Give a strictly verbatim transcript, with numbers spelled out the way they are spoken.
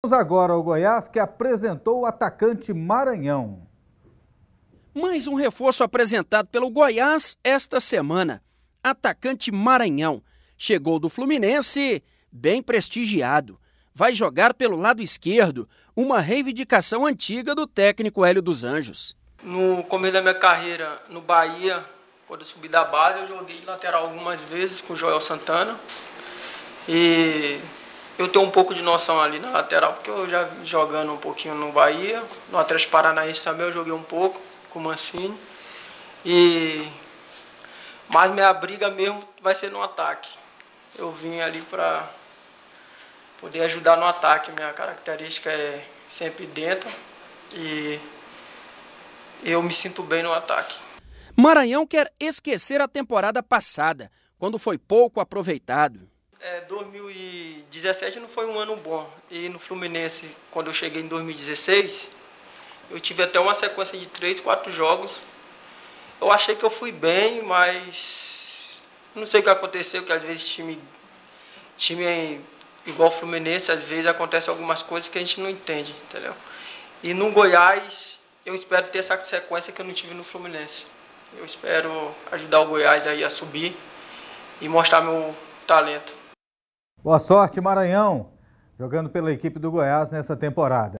Vamos agora ao Goiás, que apresentou o atacante Maranhão. Mais um reforço apresentado pelo Goiás esta semana. Atacante Maranhão. Chegou do Fluminense, bem prestigiado. Vai jogar pelo lado esquerdo, uma reivindicação antiga do técnico Hélio dos Anjos. No começo da minha carreira no Bahia, quando eu subi da base, eu joguei lateral algumas vezes com o Joel Santana. E eu tenho um pouco de noção ali na lateral, porque eu já vi jogando um pouquinho no Bahia, no Atlético Paranaense também eu joguei um pouco com o Mancini. E... Mas minha briga mesmo vai ser no ataque. Eu vim ali para poder ajudar no ataque. Minha característica é sempre dentro e eu me sinto bem no ataque. Maranhão quer esquecer a temporada passada, quando foi pouco aproveitado. É, dois mil e dezessete não foi um ano bom, e no Fluminense, quando eu cheguei em dois mil e dezesseis, eu tive até uma sequência de três, quatro jogos. Eu achei que eu fui bem, mas não sei o que aconteceu, que às vezes time, time igual o Fluminense, às vezes acontecem algumas coisas que a gente não entende, entendeu? E no Goiás, eu espero ter essa sequência que eu não tive no Fluminense. Eu espero ajudar o Goiás aí a subir e mostrar meu talento. Boa sorte, Maranhão, jogando pela equipe do Goiás nessa temporada.